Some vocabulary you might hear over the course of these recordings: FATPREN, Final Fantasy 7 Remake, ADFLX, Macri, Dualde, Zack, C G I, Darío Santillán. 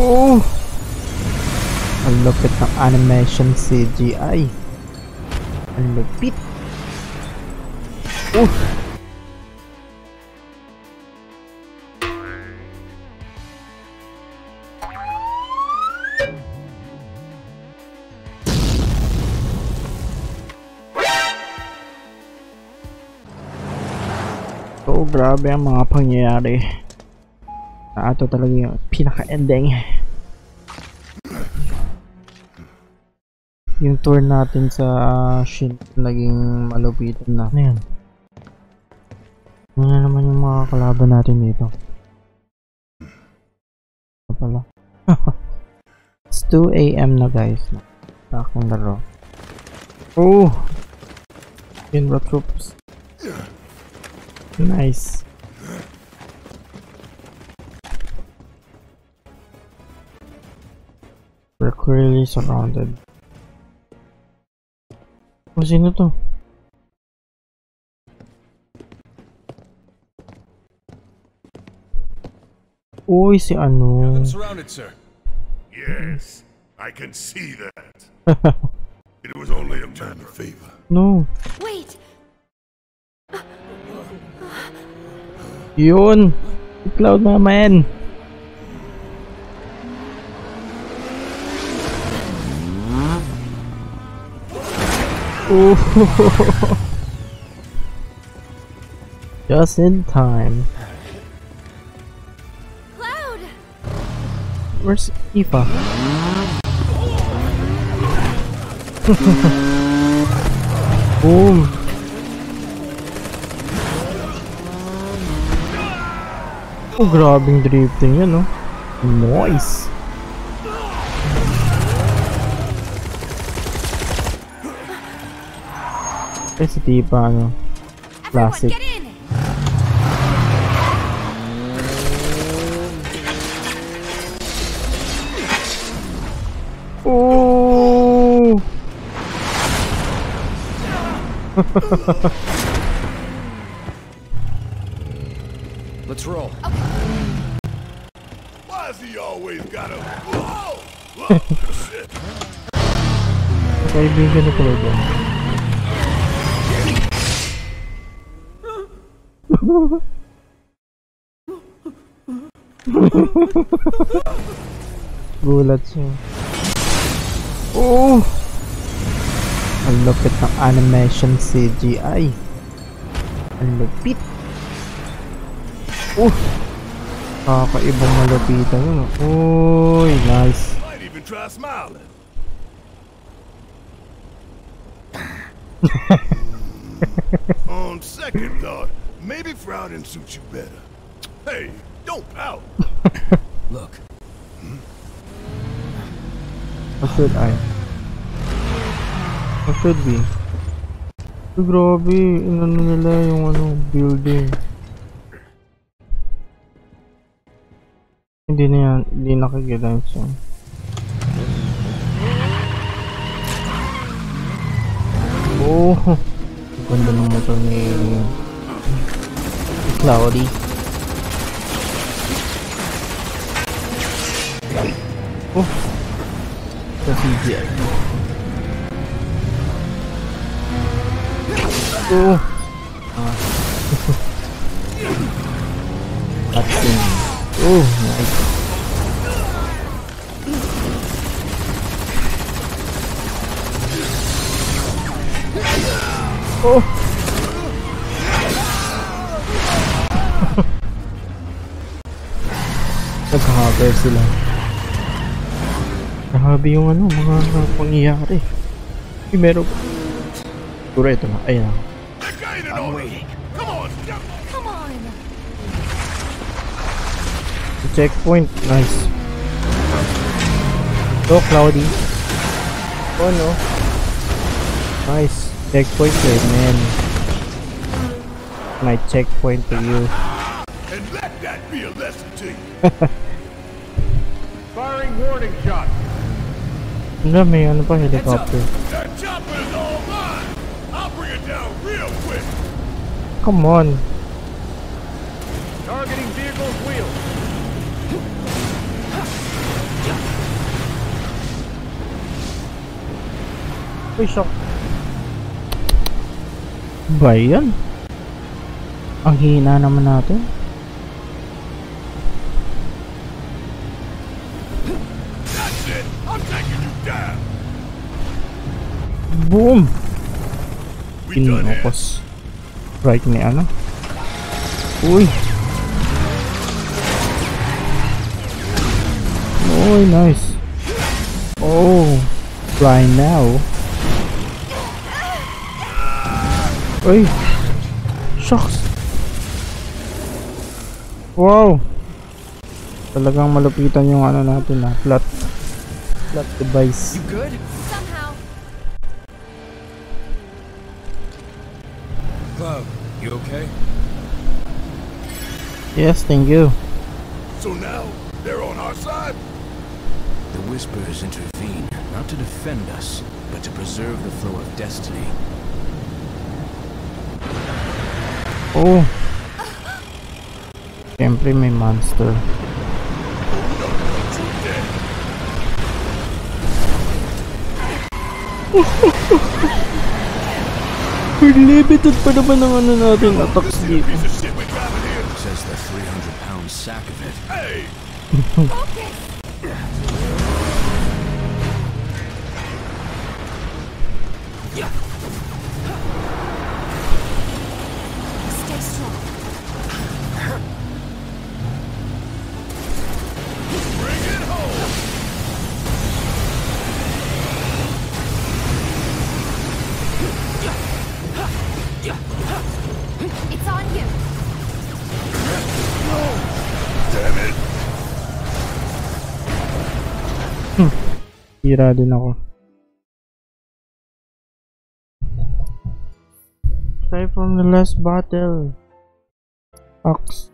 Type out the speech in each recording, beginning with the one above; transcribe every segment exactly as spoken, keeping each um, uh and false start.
Oh! And look at the animation C G I. And look it. Oh! Oh, grabe ang mga pangyayari na ito talaga yung pinaka-ending. Yung tour natin sa uh, shit naging malupitan na. Ano yan? Ano na naman yung mga kalaban natin dito? Ano pala? It's two A M na guys. Sa aking laro. Oh! Yun ba troops? Nice. We're clearly surrounded. Oh, sino to? Uy, si ano? Surrounded, sir. Yes, I can see that. It was only a matter of favor. No. Wait. Yun! Cloud naman! Oh! Just in time. Cloud! Where's Ipa? Boom! Oh, grabbing drifting, you know. Nice. It's a deep ano. Classic. Oh. Let's roll. Okay. Why is he always got a whoa? Whoa, shit. Okay, we're gonna play again. Gulat siya. Oh! And look at the animation C G I. Ang lupit. Oh! Kakaibang malapitan yun. Uy, nice. On second thought, maybe frowning suits you better. Hey, don't pout. Look. What should I? What should be? Grabe, inano nila yung ano, building. Hindi na yan, hindi nakagalain siya. Oh! Ang ganda ng motor ni Cloudy. Oh! Sa C G I. Oh! Ah. That's it. Oh, nice. Oh. Nag-haber sila. Nakabi yung ano, mga pangyayari. Ay, meron. Siguro ito na. Ayan. I'm waiting. Come on. Come on. Checkpoint, nice. Oh, Cloudy. Oh no. Nice. Checkpoint, there, man. My checkpoint to you. And let that be a lesson to you. Firing warning shot. Dami, ano pa helicopter? That chopper is all mine. I'll bring it down real quick. Come on. Targeting vehicle's wheels. po isang... Ba yan? Ang hina naman natin. Boom! Pinokos. Right ni ano? Uy! Uy, nice! Oh! Right now! Uy! Shucks! Wow! Talagang malupitan yung ano natin na flat. Flat device. You good? Cloud, you okay? Yes, thank you. So now they're on our side. The Whispers intervene, not to defend us, but to preserve the flow of destiny. Oh, siyempre may monster. Limited pa naman ang ano natin attacks dito. Hira din ako. Try from the last battle. Ox.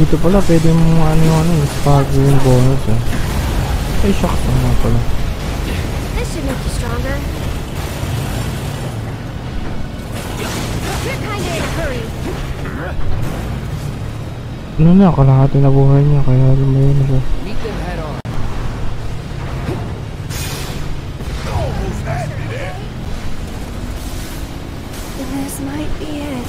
Dito pala pwede mo ano yung ano yung spark yung bonus eh. Ay shock naman pala. This should make you stronger. You're kinda in a hurry. Ano na, kalahati na buhay niya kaya lumayo na siya. This might be it.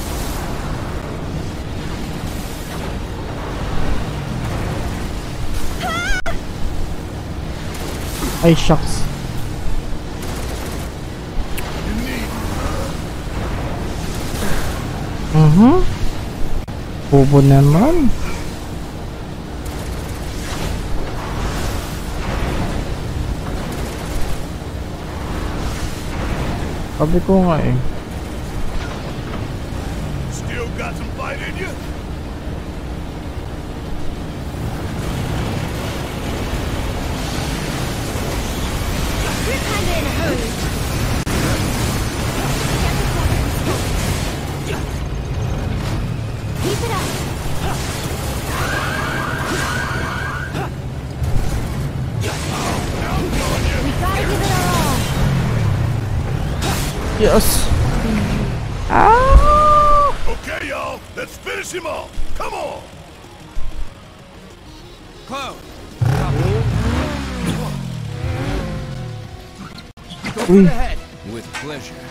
Ay, shucks. Uh-huh. Bobo naman. Sabi ko nga eh. Still got some fight in you? Yes. Ah! Okay, y'all. Let's finish him off. Come on. Cloud. Go ahead. With pleasure.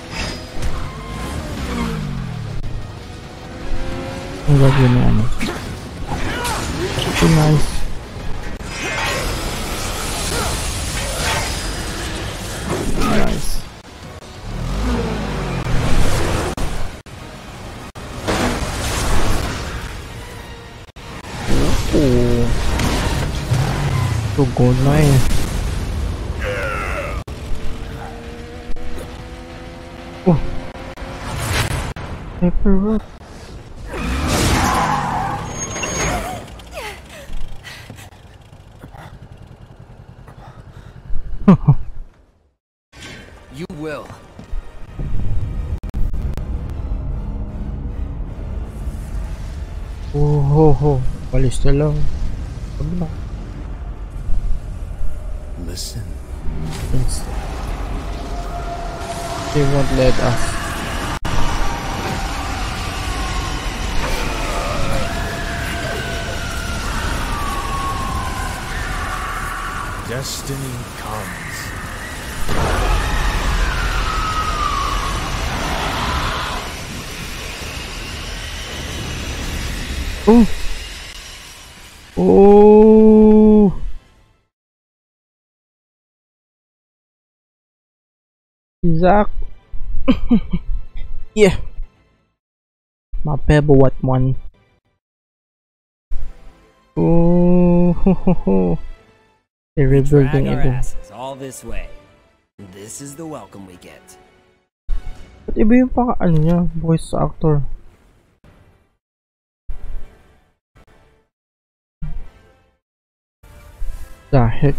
I love you, man. So nice. Good night. Oh, paper rock. You will. oh, ¿cuál es el lado? ¿Dónde va? Listen. They won't let us. Destiny comes. Oh. Oh. Zach. Yeah. My pebble what one. Oh. Ho, ho, ho. They're rebuilding everything. All this way. This is the welcome we get. Ba't iba yung paka-ano niya, voice actor. The heck?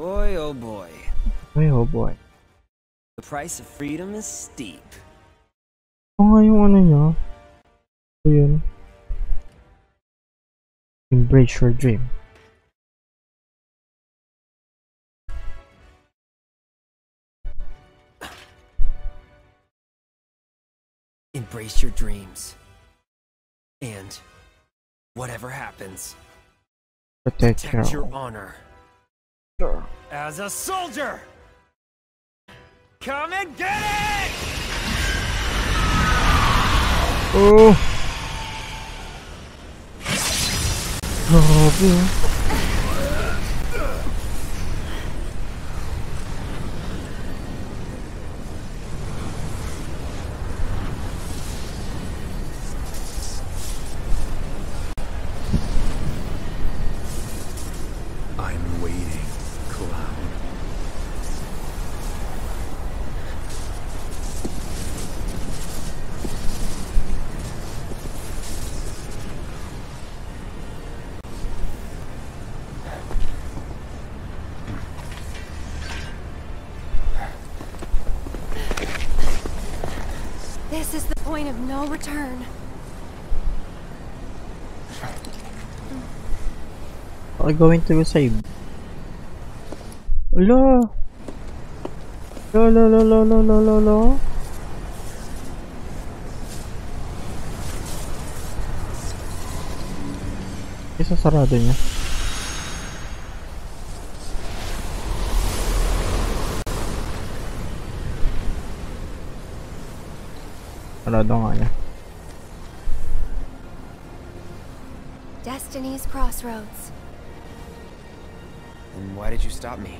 Boy, oh boy. Boy, oh boy. The price of freedom is steep. Oh, yung ano niya. So, yun. Embrace your dream. Embrace your dreams. And whatever happens, protect, protect your, your honor. Sure. As a soldier, come and get it! Oh. I'm waiting, Cloud. This is the point of no return. I'm going to save. Hello. No, no, no, no, no, no, no, no. Isa sarado niya. Destiny's crossroads. And why did you stop me?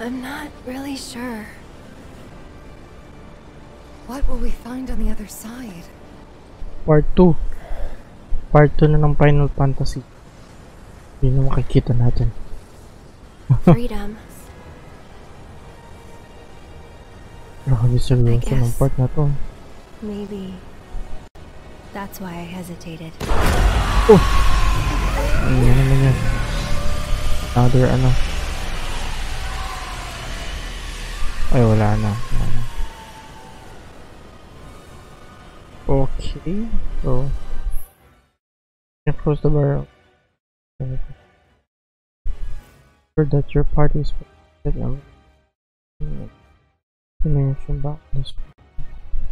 I'm not really sure. What will we find on the other side? Part two. Part two na ng Final Fantasy. Yun yung makikita natin. Freedom. I guess. Maybe that's why I hesitated. Oh, another ano? Ay, wala na. Okay, so close the barrel. Sure that your party is. Dimension back this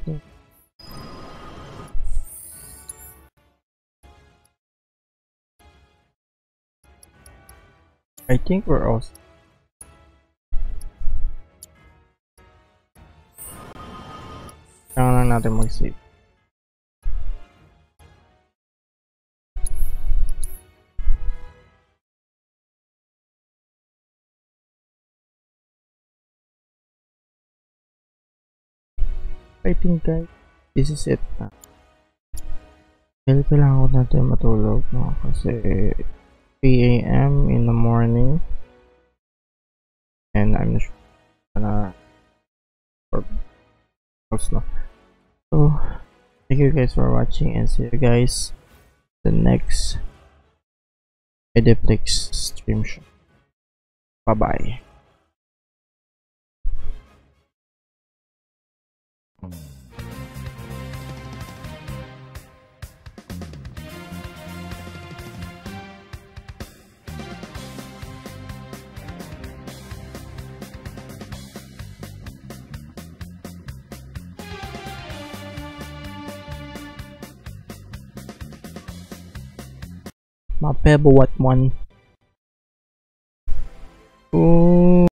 way. I think we're all down another mag save. I think guys, this is it na. Dahil kailangan ko natin matulog, no? Kasi three A M in the morning. And I'm not sure na or else, no? So, thank you guys for watching and see you guys the next A D F L X stream show. Bye bye. Mape buat mon.